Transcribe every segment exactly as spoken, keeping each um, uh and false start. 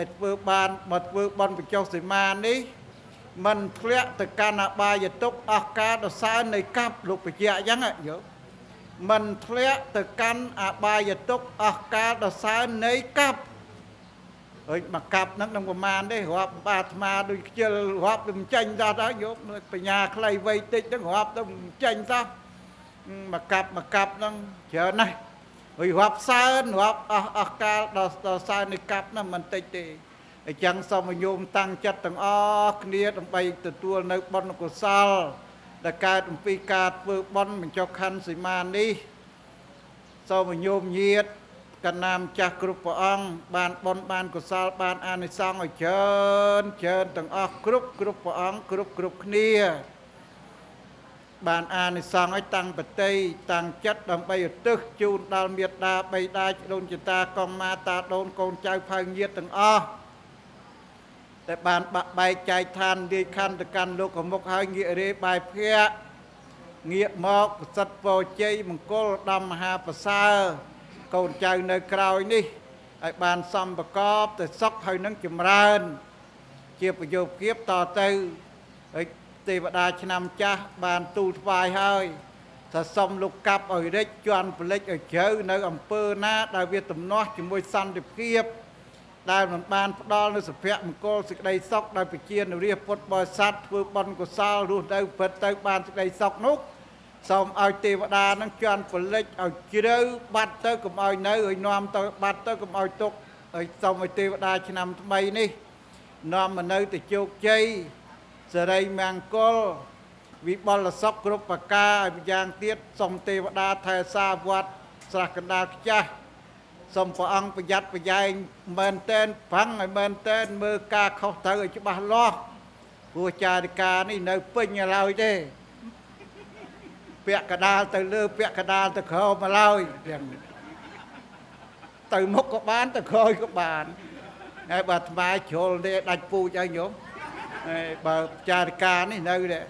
แต่เปิดบานหมดเปิดบอลไปเจ้าสิมานี่มันเคลียร์แต่การนับใบจะตกอากาศจะใส่ในกับลูกไปเยอะยังไงเยอะมันเคลียร์แต่การนับใบจะตกอากาศจะใส่ในกับเฮ้ยมากับนักนำประมาณได้หัวบาดมาโดยเชื่อหัวดึงเชงซาได้เยอะไปยาใครไว้ติดต้องหัวต้องเชงซามากับมากับนั่งเชื่อไหนหัวใส่หัวอากาศจะใส่ในกับนั่นมันติดจังสมโยมตั้งจัดตั้งออกเนี่ยต้องไปตัวในบอลกุศลแต่การต้องปีกาดเปิดบอลมันจะคันสิมานี่สมโยมเยียดกันนำจากกรุปองบานบอลบานกุศลบานอานิสงส์เชิญเชิญตั้งออกกรุปกรุปองกรุปกรุปเนี่ยบานอานิสงส์ตั้งปฏิตั้งจัดต้องไปตึกจูนดาวเมียดาไปได้โดนจิตตากองมาตาโดนกองใจพังเยียดตั้งออกแต่บานใบใจทานดีคันตะกันโลกของมกหายเงียรีใบเพี้ยเงียมอกสัตว์โปรเจมังโกดำหาภาษาโกนใจในคราวนี้ไอบานซ้ำประกอบแต่ซอกให้นั่งจมรันเจียบประโยคเก็บต่อเติมไอเทวดาชนำจ้าบานตูดไฟให้ถ้าซ้ำลูกกลับไอเด็กจวนเล็กไอเจ้าในอำเภอหน้าดาวเวียตุ่มน้อยจมวยซันเด็กเพี้ยได้เหมือนบานดอลนึกสเปียมันก็สิได้ซอกได้ไปเชียนเรียบพดบอยซัดเพื่อบอลก็ซาลูได้เปิดเตะบานสิได้ซอกนุ๊กสมเอาเทวดานั่งจวนฝนเล็กเอาเชื้อบัดเตะกับเอาเนื้อเอานอมเตะบัดเตะกับเอาตกเอาสมเอาเทวดาชนะทำไมนี่นอมมันเนื้อแต่โจกใจจะได้แมงก็วิบอลละซอกกรุบปากกาอย่างเตี้ยสมเทวดาไทยซาวัดสระกันดาจ้าสมพระองค์ประหยัดประหยัดเมินเต้นพังเมินเต้นมือกาเขาเตยจะบาลอกผู้ชายกานี่ในปิ้งเราดิเปียกกระดาษเตยเลือเปียกกระดาษเตยเขามาเล่าอย่างเตยมกกับบ้านเตยคอยกับบ้านไอ้บัดมาโชว์เด็กดันปูใจโยมไอ้บัดชายกานี่ในเด็ก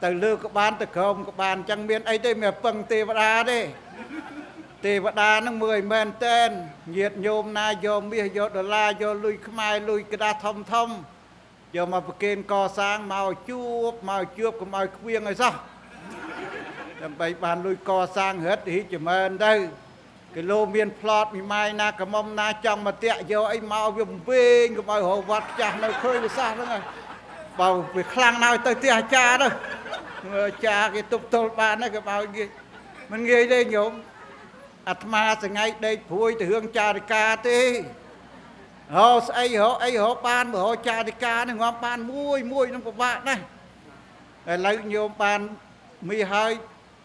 เตยเลือกับบ้านเตยเขากับบ้านจังเบียนไอ้ได้เมียปังเทวดาดิเทวดานั่งมือเมนเต้นเหยียดโยมนายโยมวิโยดลาโยลุยขมายลุยกระดาทมทมโยมมาประเคนก่อสร้างมาจูบมาจูบกับมาเควียงไงซะจำไปบานลุยก่อสร้างเฮ็ดที่จะเมนได้กิโลเมียนพลอดมีไม้นากระมอมนาจังมาเตะโยไอมาเอาวิ่งเบ่งกับมาหัววัดจากเราเคยไปซะแล้วไงเบาไปคลั่งนาเตะเตะจ่าด้วยจ่ากิตุบตุบบานนั่นกับมาเงี้ยมันเงี้ยได้โยมอัตมาสังไงได้พูดแต่เรื่องจาริกาตีโอ้ไอโหไอโหปานโหจาริกาหนึ่งว่าปานมุ้ยมุ้ยน้องปะนะไอหลายโยมปานมีหาย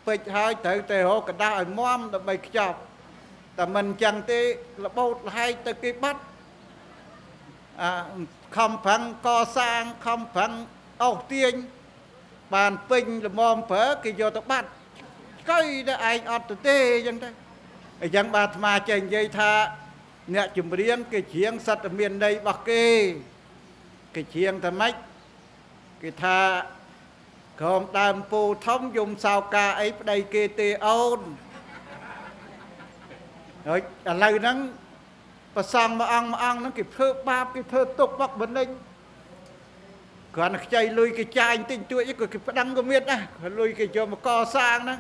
ไปหายแต่แต่โหกระดาษม้อมแต่ใบขยับแต่มันจังตีละเบ้าให้ตะกี้บัดคำพังก่อสร้างคำพังเอาเตียงปานปิ้งละมอมเผอกิโยตะบัดก็ได้ไออัดตียังได้ยังบาทมาเจงยัยธาเนี่ยจุ่มเรียงกิเชียงสัตว์เมียนในบักเก้กิเชียงทำไมกิธาขอมตามปูท้องยุงสาวกาไอ้ประเดี๋ยเกตีเอาเฮ้ยอะไรนั้นประสังมาอังมาอังนั้นกิเพื่อป้ากิเพื่อตกบักบนเองก่อนใจลุยกิใจติงจุ้ยก็กิประดังก็เมียนนะลุยกิโยมาก่อสร้างนะ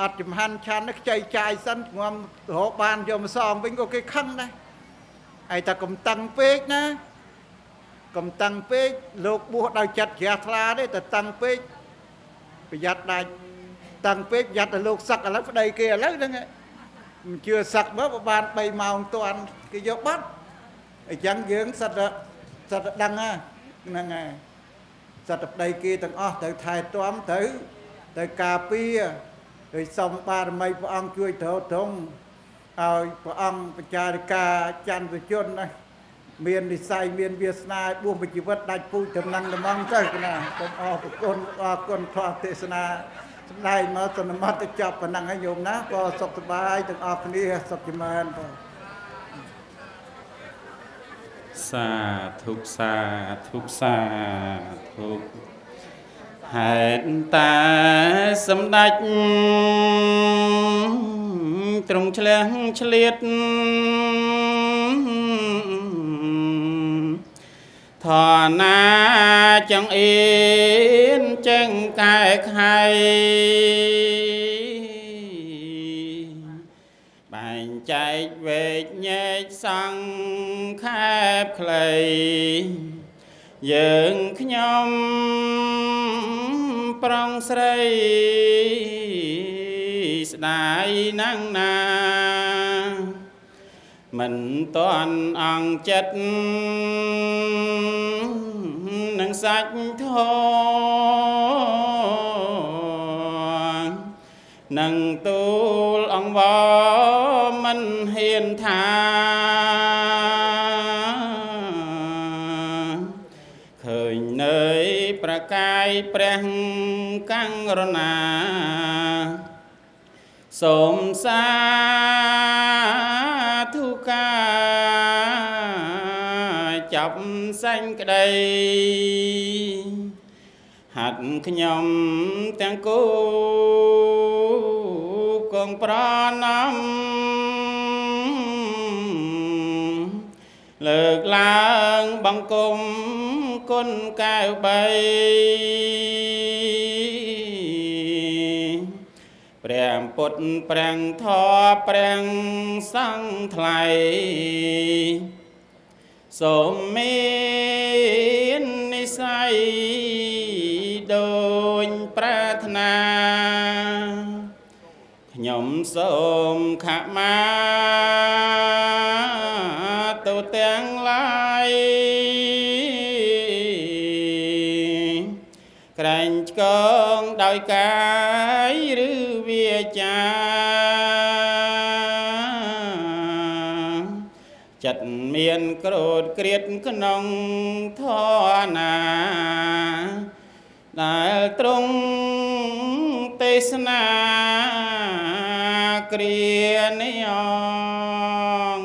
อัดจมหันชันนักใจใจสั้นงอมโหบานโยมซองเป็นก็แค่ขั้นได้ไอ้ตากมตังเป๊กนะกมตังเป๊กลูกบัวดาวจัดยาทราได้แต่ตังเป๊กประหยัดได้ตังเป๊กยัดแต่ลูกสักอะไรก็ได้เกลือแล้วนั่นไงมันเชื่อสักเมื่อบานไปเมาตัวอันก็ยกบัดไอ้จังเยื้องสัตว์สัตว์ดังอ่ะนั่นไงสัตว์ได้เกลือต่างอ้อแต่ถ่ายตัวมันถือแต่กาเปียโดยสมบารมีพระองค์ช่วยเถิดทงเอาพระองค์ประชาธิกาจันทร์ชนนะเมียนดิไซเมียนเวียสนาบุ้งปฏิวัติได้พูดถึงนางละมังเจ้ากันนะผมออกคนออกคนทอดเทศนาได้มาสนมัติจับพนังให้โยมนะก็สบายถึงออกนี้สกิมานสาธุสาธุสาธุเหตุตาสมดัจตรงเฉลียงเฉลียด ธนาจังอินจังกายไขบังใจเวทเยสังแคบไขยืนขยมปรองใสสลายนั่งนามันตอนอ่างจัดนังสักทองนังตูลอ่างวอมันเฮียนทาเคยเนยประกายแปลงกังรนาสมสาธุกาจับสังกะไดหัดขยมแตงกูกองปราน้ำเลิกล้างบังคมก้นแก้วใบแปลงปดแปลงทอแปลงสังไทยสมเมนนิสัยโดยปรารถนาขยมสมขมาตัวแตงลายแกร่งกองดอยกายหรือเวียจาจัดเมียนโกรธเกลียดขนองท่อนาได้ตรงเทศนาเกลียนยอง